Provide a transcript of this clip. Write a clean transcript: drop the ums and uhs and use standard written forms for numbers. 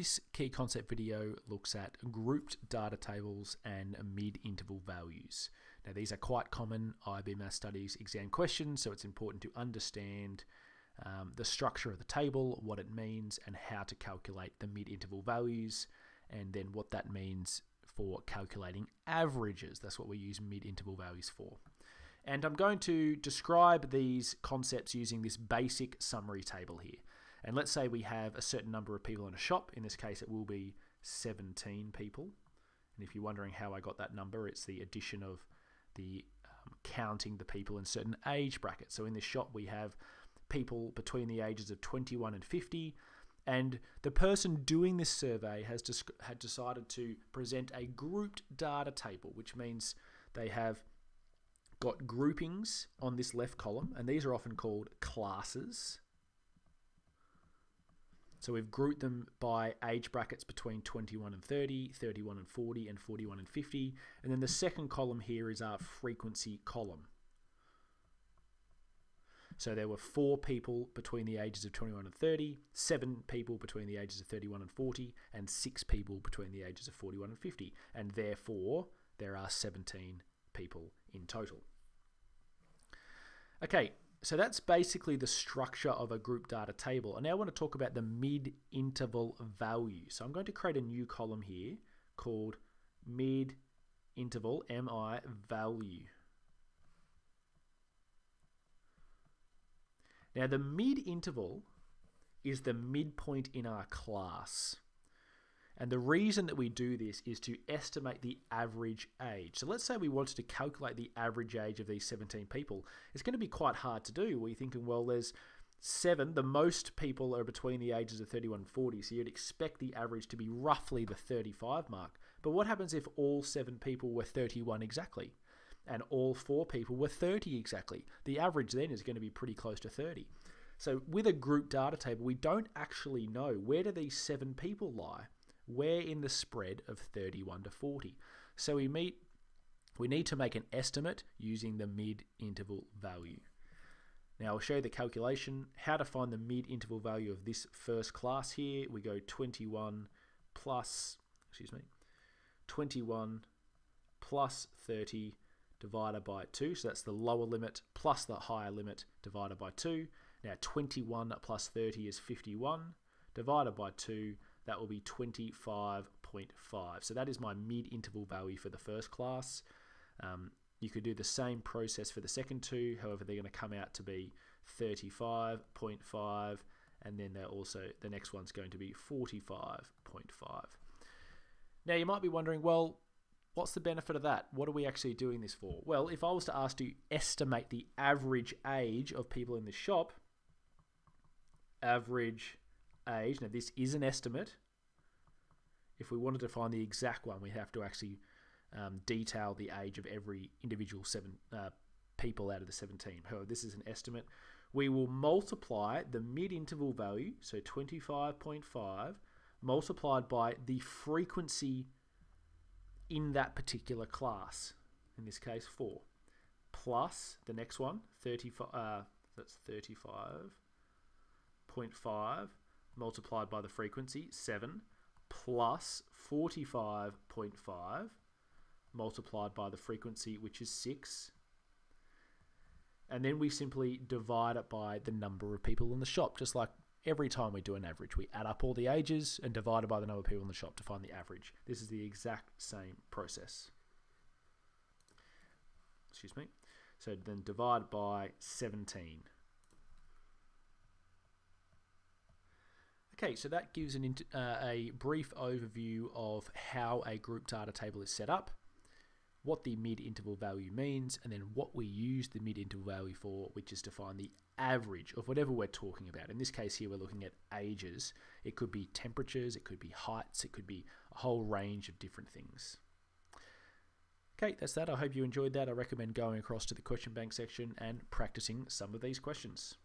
This key concept video looks at grouped data tables and mid-interval values. Now these are quite common IB Maths Studies exam questions, so it's important to understand the structure of the table, what it means, and how to calculate the mid-interval values, and then what that means for calculating averages. That's what we use mid-interval values for. And I'm going to describe these concepts using this basic summary table here. And let's say we have a certain number of people in a shop. In this case, it will be 17 people. And if you're wondering how I got that number, it's the addition of the counting the people in certain age brackets. So in this shop, we have people between the ages of 21 and 50. And the person doing this survey had decided to present a grouped data table, which means they have got groupings on this left column, and these are often called classes. So we've grouped them by age brackets between 21 and 30, 31 and 40, and 41 and 50. And then the second column here is our frequency column. So there were 4 people between the ages of 21 and 30, 7 people between the ages of 31 and 40, and 6 people between the ages of 41 and 50. And therefore, there are 17 people in total. Okay. So that's basically the structure of a group data table. And now I want to talk about the mid-interval value. So I'm going to create a new column here called mid-interval, MI, value. Now the mid-interval is the midpoint in our class. And the reason that we do this is to estimate the average age. So let's say we wanted to calculate the average age of these 17 people. It's going to be quite hard to do. We're thinking, well, there's 7. The most people are between the ages of 31 and 40, so you'd expect the average to be roughly the 35 mark. But what happens if all 7 people were 31 exactly and all 4 people were 30 exactly? The average then is going to be pretty close to 30. So with a group data table, we don't actually know where do these 7 people lie. We're in the spread of 31 to 40. So we need to make an estimate using the mid-interval value. Now I'll show you the calculation, how to find the mid-interval value of this first class here. We go 21 plus 30 divided by 2. So that's the lower limit plus the higher limit divided by 2. Now 21 plus 30 is 51 divided by 2. That will be 25.5. So that is my mid-interval value for the first class. You could do the same process for the second two. However, they're going to come out to be 35.5, and then they're also, the next one's going to be 45.5. Now you might be wondering, well, what's the benefit of that? What are we actually doing this for? Well, if I was to ask to estimate the average age of people in the shop, average age. Now this is an estimate. If we wanted to find the exact one, we have to actually detail the age of every individual 7 people out of the 17. However, this is an estimate. We will multiply the mid-interval value, so 25.5, multiplied by the frequency in that particular class, in this case 4, plus the next one, 35.5, multiplied by the frequency, 7, plus 45.5, multiplied by the frequency, which is 6. And then we simply divide it by the number of people in the shop, just like every time we do an average. We add up all the ages and divide it by the number of people in the shop to find the average. This is the exact same process. So then divide by 17. Okay, so that gives a brief overview of how a group data table is set up, what the mid-interval value means, and then what we use the mid-interval value for, which is to find the average of whatever we're talking about. In this case here, we're looking at ages. It could be temperatures, it could be heights, it could be a whole range of different things. Okay, that's that. I hope you enjoyed that. I recommend going across to the question bank section and practicing some of these questions.